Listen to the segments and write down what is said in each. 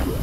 Oh.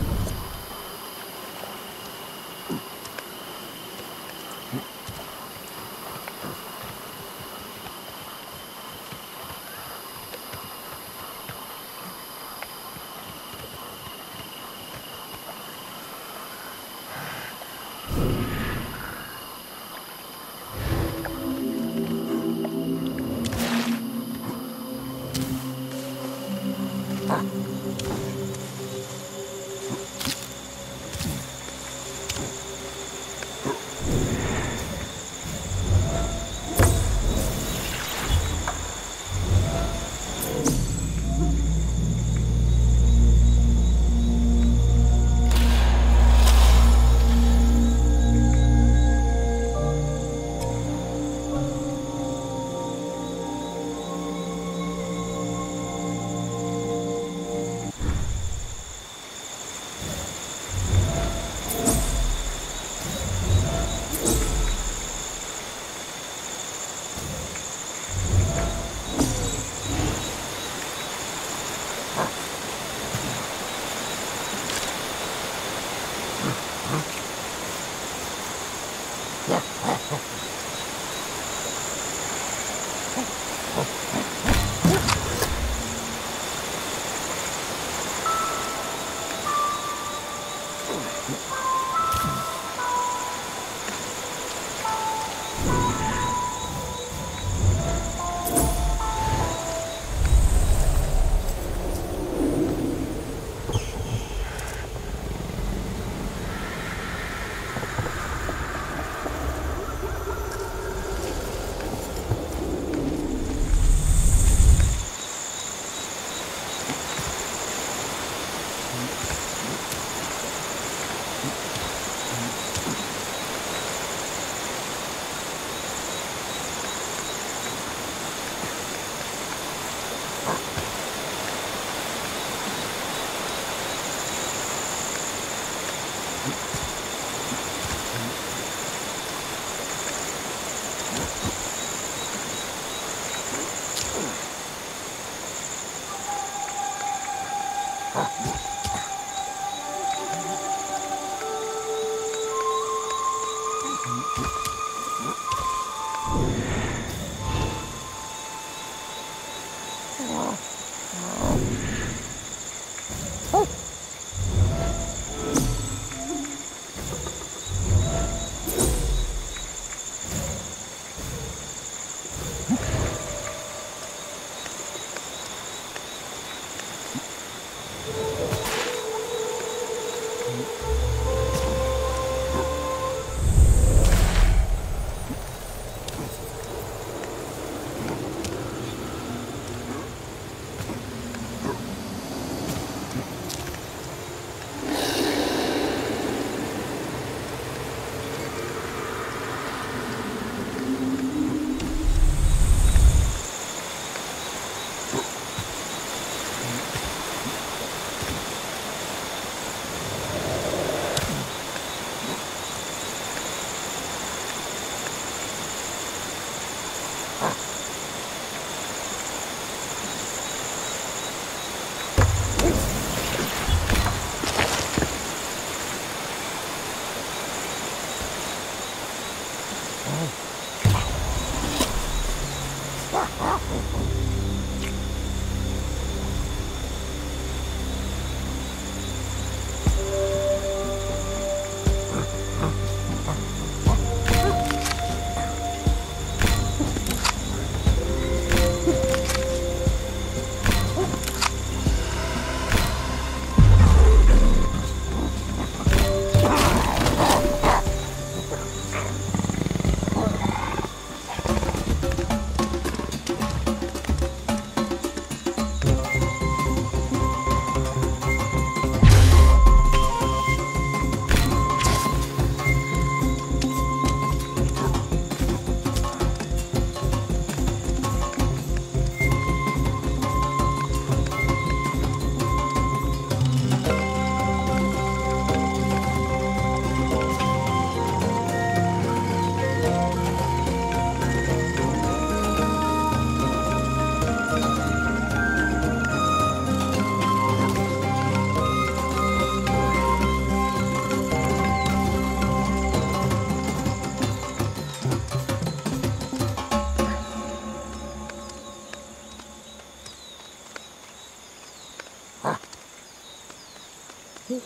people.